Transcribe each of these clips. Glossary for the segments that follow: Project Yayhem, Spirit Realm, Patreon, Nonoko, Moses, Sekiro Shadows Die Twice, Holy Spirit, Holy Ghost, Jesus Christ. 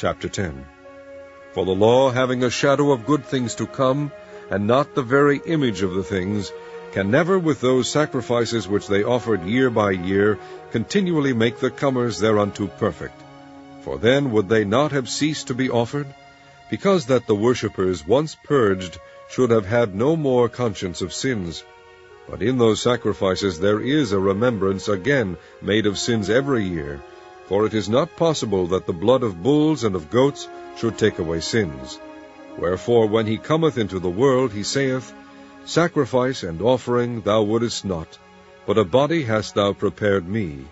Chapter 10. For the law, having a shadow of good things to come, and not the very image of the things, can never with those sacrifices which they offered year by year continually make the comers thereunto perfect. For then would they not have ceased to be offered, because that the worshippers once purged should have had no more conscience of sins. But in those sacrifices there is a remembrance again made of sins every year, for it is not possible that the blood of bulls and of goats should take away sins. Wherefore when he cometh into the world, he saith, Sacrifice and offering thou wouldest not, but a body hast thou prepared me.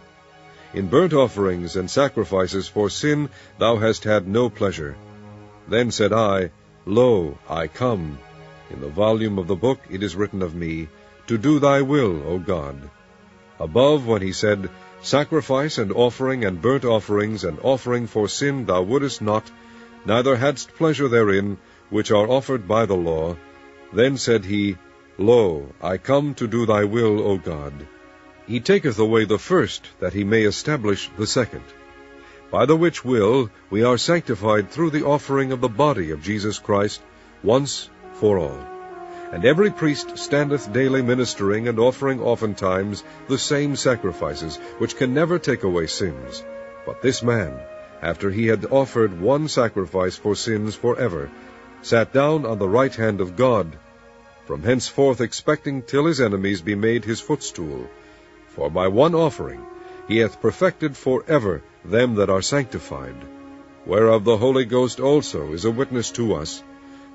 In burnt offerings and sacrifices for sin thou hast had no pleasure. Then said I, Lo, I come. In the volume of the book it is written of me, to do thy will, O God. Above, when he said, Sacrifice and offering and burnt offerings and offering for sin thou wouldest not, neither hadst pleasure therein, which are offered by the law, then said he, Lo, I come to do thy will, O God. He taketh away the first, that he may establish the second. By the which will we are sanctified through the offering of the body of Jesus Christ, once for all. And every priest standeth daily ministering and offering oftentimes the same sacrifices, which can never take away sins. But this man, after he had offered one sacrifice for sins forever, sat down on the right hand of God, from henceforth expecting till his enemies be made his footstool. For by one offering he hath perfected forever them that are sanctified, whereof the Holy Ghost also is a witness to us.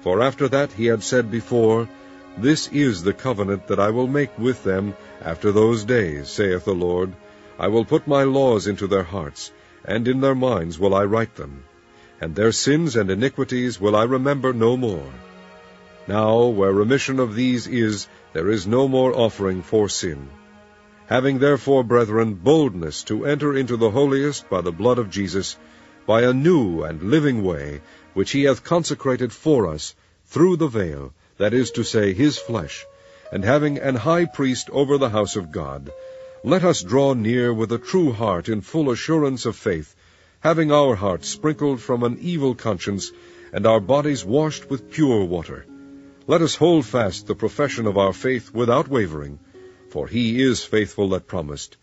For after that he had said before, This is the covenant that I will make with them after those days, saith the Lord. I will put my laws into their hearts, and in their minds will I write them. And their sins and iniquities will I remember no more. Now, where remission of these is, there is no more offering for sin. Having therefore, brethren, boldness to enter into the holiest by the blood of Jesus, by a new and living way, which he hath consecrated for us, through the veil, that is to say, his flesh, and having an high priest over the house of God, let us draw near with a true heart in full assurance of faith, having our hearts sprinkled from an evil conscience, and our bodies washed with pure water. Let us hold fast the profession of our faith without wavering, for he is faithful that promised.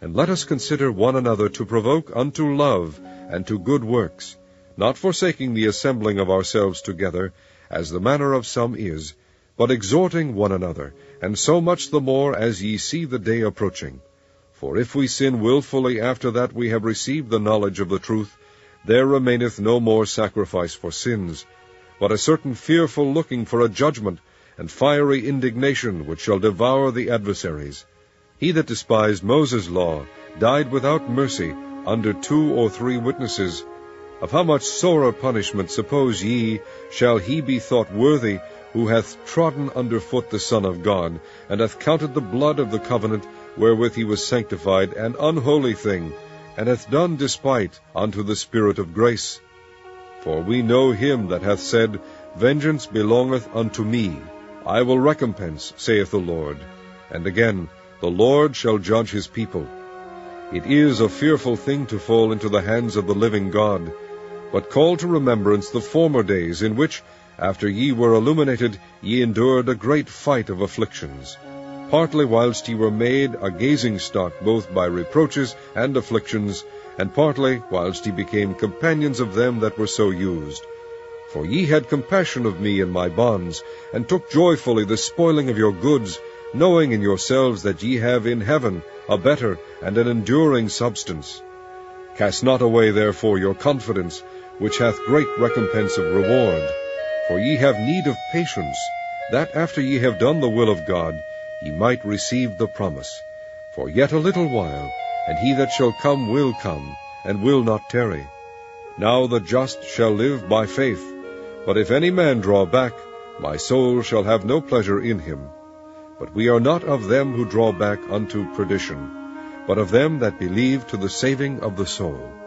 And let us consider one another to provoke unto love and to good works, not forsaking the assembling of ourselves together, as the manner of some is, but exhorting one another, and so much the more as ye see the day approaching. For if we sin wilfully after that we have received the knowledge of the truth, there remaineth no more sacrifice for sins, but a certain fearful looking for a judgment, and fiery indignation which shall devour the adversaries. He that despised Moses' law died without mercy under 2 or 3 witnesses. Of how much sorer punishment, suppose ye, shall he be thought worthy, who hath trodden under foot the Son of God, and hath counted the blood of the covenant wherewith he was sanctified an unholy thing, and hath done despite unto the Spirit of grace? For we know him that hath said, Vengeance belongeth unto me, I will recompense, saith the Lord. And again, the Lord shall judge his people. It is a fearful thing to fall into the hands of the living God. But call to remembrance the former days, in which, after ye were illuminated, ye endured a great fight of afflictions, partly whilst ye were made a gazing-stock both by reproaches and afflictions, and partly whilst ye became companions of them that were so used. For ye had compassion of me in my bonds, and took joyfully the spoiling of your goods, knowing in yourselves that ye have in heaven a better and an enduring substance. Cast not away therefore your confidence, which hath great recompense of reward. For ye have need of patience, that after ye have done the will of God, ye might receive the promise. For yet a little while, and he that shall come, and will not tarry. Now the just shall live by faith, but if any man draw back, my soul shall have no pleasure in him. But we are not of them who draw back unto perdition, but of them that believe to the saving of the soul.